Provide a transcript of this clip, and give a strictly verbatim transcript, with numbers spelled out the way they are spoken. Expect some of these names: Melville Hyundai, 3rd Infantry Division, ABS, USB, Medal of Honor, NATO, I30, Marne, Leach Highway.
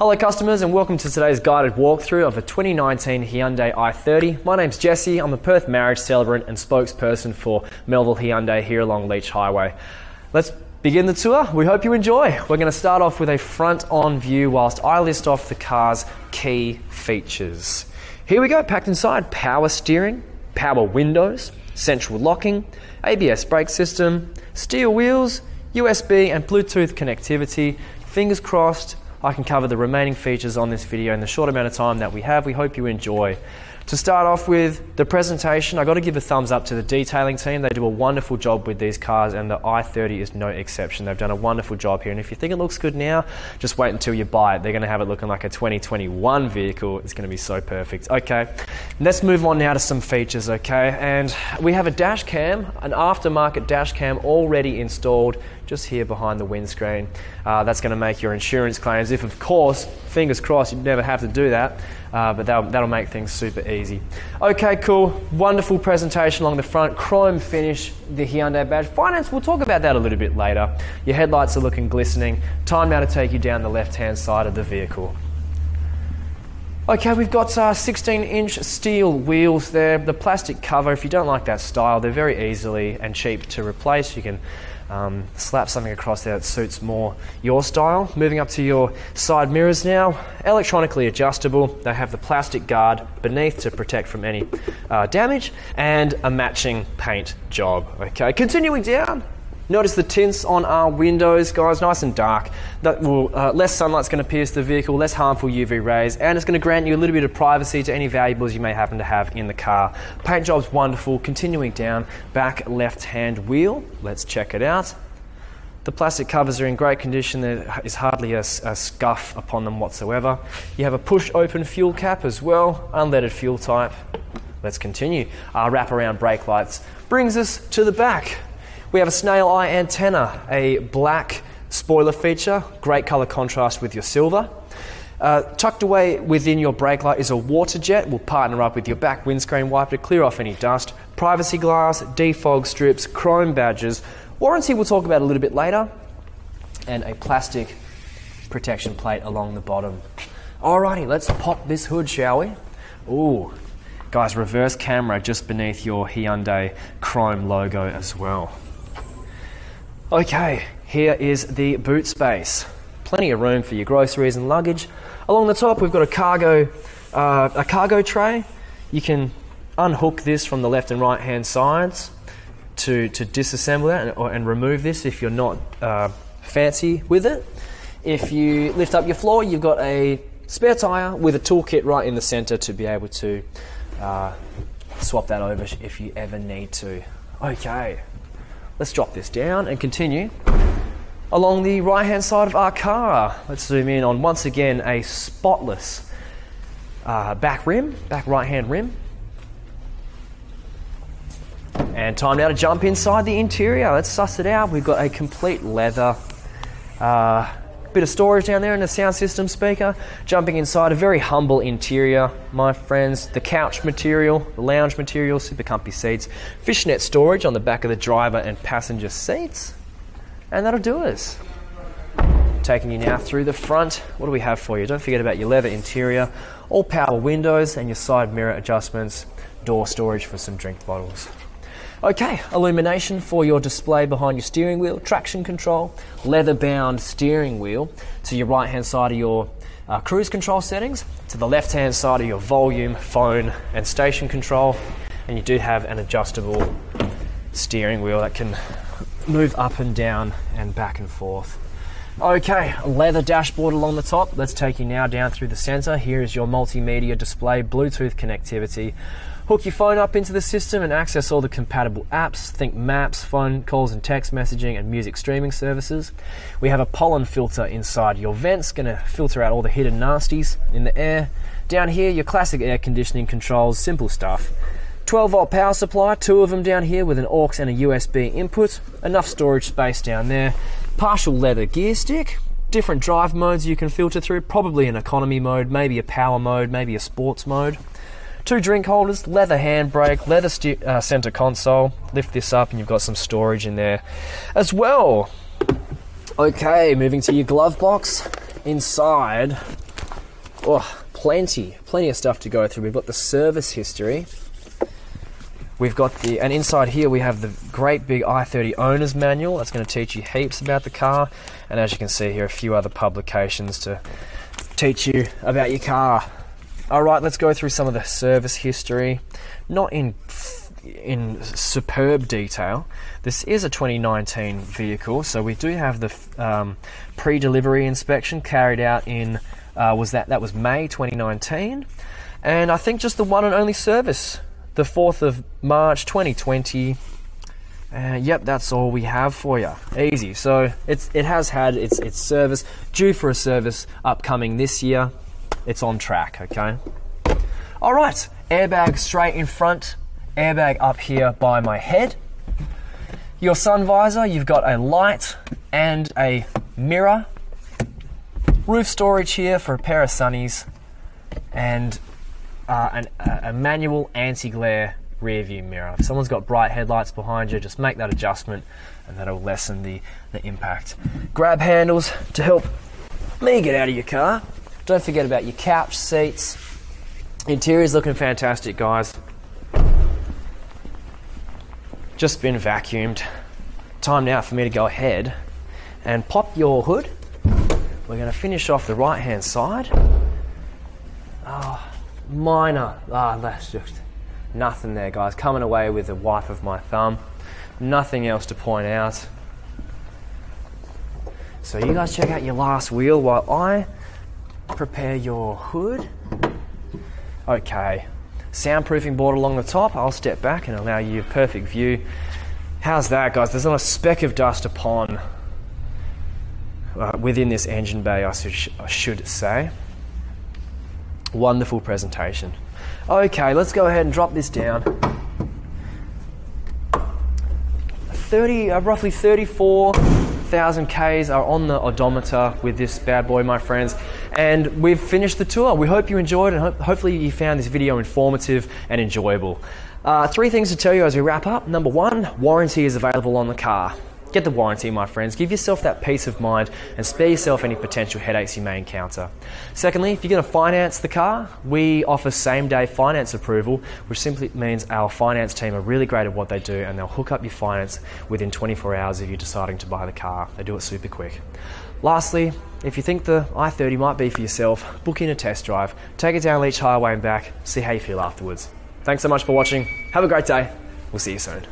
Hello customers and welcome to today's guided walkthrough of a twenty nineteen Hyundai i thirty. My name's Jesse, I'm a Perth marriage celebrant and spokesperson for Melville Hyundai here along Leach Highway. Let's begin the tour, we hope you enjoy. We're going to start off with a front-on view whilst I list off the car's key features. Here we go, packed inside: power steering, power windows, central locking, A B S brake system, steel wheels, U S B and Bluetooth connectivity. Fingers crossed I can cover the remaining features on this video in the short amount of time that we have. We hope you enjoy. To start off with the presentation, I've got to give a thumbs up to the detailing team. They do a wonderful job with these cars and the i thirty is no exception. They've done a wonderful job here, and if you think it looks good now, just wait until you buy it. They're going to have it looking like a twenty twenty-one vehicle. It's going to be so perfect. Okay, let's move on now to some features, okay? And we have a dash cam, an aftermarket dash cam already installed just here behind the windscreen. Uh, that's going to make your insurance claims, if of course, fingers crossed, you'd never have to do that, uh, but that'll, that'll make things super easy. Okay, cool, wonderful presentation along the front, chrome finish, the Hyundai badge. Finance, we'll talk about that a little bit later. Your headlights are looking glistening. Time now to take you down the left-hand side of the vehicle. Okay, we've got sixteen inch uh, steel wheels there. The plastic cover, if you don't like that style, they're very easily and cheap to replace. You can um, slap something across there that suits more your style. Moving up to your side mirrors now. Electronically adjustable. They have the plastic guard beneath to protect from any uh, damage, and a matching paint job. Okay, continuing down. Notice the tints on our windows, guys, nice and dark. That will, uh, less sunlight's going to pierce the vehicle, less harmful U V rays, and it's going to grant you a little bit of privacy to any valuables you may happen to have in the car. Paint job's wonderful. Continuing down, back left-hand wheel. Let's check it out. The plastic covers are in great condition. There is hardly a, a scuff upon them whatsoever. You have a push-open fuel cap as well, unleaded fuel type. Let's continue. Our wraparound brake lights brings us to the back. We have a snail eye antenna, a black spoiler feature, great colour contrast with your silver. Uh, tucked away within your brake light is a water jet. We'll partner up with your back windscreen wiper to clear off any dust. Privacy glass, defog strips, chrome badges. Warranty we'll talk about a little bit later. And a plastic protection plate along the bottom. Alrighty, let's pop this hood, shall we? Ooh. Guys, reverse camera just beneath your Hyundai chrome logo as well. Okay, here is the boot space. Plenty of room for your groceries and luggage. Along the top, we've got a cargo, uh, a cargo tray. You can unhook this from the left and right hand sides to, to disassemble that and, or, and remove this if you're not uh, fancy with it. If you lift up your floor, you've got a spare tire with a toolkit right in the center to be able to uh, swap that over if you ever need to. Okay. Let's drop this down and continue along the right-hand side of our car. Let's zoom in on, once again, a spotless uh, back rim, back right-hand rim. And time now to jump inside the interior. Let's suss it out. We've got a complete leather, uh, bit of storage down there and a sound system speaker. Jumping inside, a very humble interior, my friends. The couch material, the lounge material, super comfy seats, fishnet storage on the back of the driver and passenger seats, and that'll do us. Taking you now through the front, what do we have for you? Don't forget about your leather interior, all power windows and your side mirror adjustments, door storage for some drink bottles. Okay, illumination for your display behind your steering wheel, traction control, leather-bound steering wheel, to your right-hand side of your uh, cruise control settings, to the left-hand side of your volume, phone, and station control, and you do have an adjustable steering wheel that can move up and down and back and forth. Okay, leather dashboard along the top. Let's take you now down through the centre. Here is your multimedia display, Bluetooth connectivity. Hook your phone up into the system and access all the compatible apps. Think maps, phone calls and text messaging, and music streaming services. We have a pollen filter inside your vents, going to filter out all the hidden nasties in the air. Down here, your classic air conditioning controls, simple stuff. twelve volt power supply, two of them down here with an aux and a U S B input. Enough storage space down there. Partial leather gear stick. Different drive modes you can filter through, probably an economy mode, maybe a power mode, maybe a sports mode. Two drink holders, leather handbrake, leather uh, centre console. Lift this up and you've got some storage in there as well. Okay, moving to your glove box. Inside, oh, plenty, plenty of stuff to go through. We've got the service history. We've got the, and inside here we have the great big I thirty owner's manual. That's going to teach you heaps about the car. And as you can see here, a few other publications to teach you about your car. All right, let's go through some of the service history. Not in in superb detail. This is a twenty nineteen vehicle, so we do have the um, pre-delivery inspection carried out in uh, was that that was May twenty nineteen, and I think just the one and only service, the fourth of March twenty twenty. Uh, yep, that's all we have for you. Easy. So it's it has had its its service, due for a service upcoming this year. It's on track. Okay. All right. Airbag straight in front. Airbag up here by my head. Your sun visor. You've got a light and a mirror. Roof storage here for a pair of sunnies, and uh, an, a, a manual anti-glare rear view mirror. If someone's got bright headlights behind you, just make that adjustment and that'll lessen the, the impact. Grab handles to help me get out of your car. Don't forget about your couch seats. Interior's looking fantastic, guys. Just been vacuumed. Time now for me to go ahead and pop your hood. We're going to finish off the right hand side. Oh, minor. Ah, oh, that's just nothing there, guys. Coming away with a wipe of my thumb. Nothing else to point out. So you guys check out your last wheel while I prepare your hood. Okay, soundproofing board along the top. I'll step back and allow you a perfect view. How's that, guys? There's not a speck of dust upon uh, within this engine bay, I should, I should say. Wonderful presentation. Okay, let's go ahead and drop this down. thirty, uh, roughly thirty-four thousand Ks are on the odometer with this bad boy, my friends. And we've finished the tour. We hope you enjoyed, and ho hopefully you found this video informative and enjoyable. Uh, three things to tell you as we wrap up. Number one, warranty is available on the car. Get the warranty, my friends. Give yourself that peace of mind and spare yourself any potential headaches you may encounter. Secondly, if you're going to finance the car, we offer same-day finance approval, which simply means our finance team are really great at what they do, and they'll hook up your finance within twenty-four hours of you deciding to buy the car. They do it super quick. Lastly, if you think the I thirty might be for yourself, book in a test drive, take it down Leach Highway and back, see how you feel afterwards. Thanks so much for watching. Have a great day. We'll see you soon.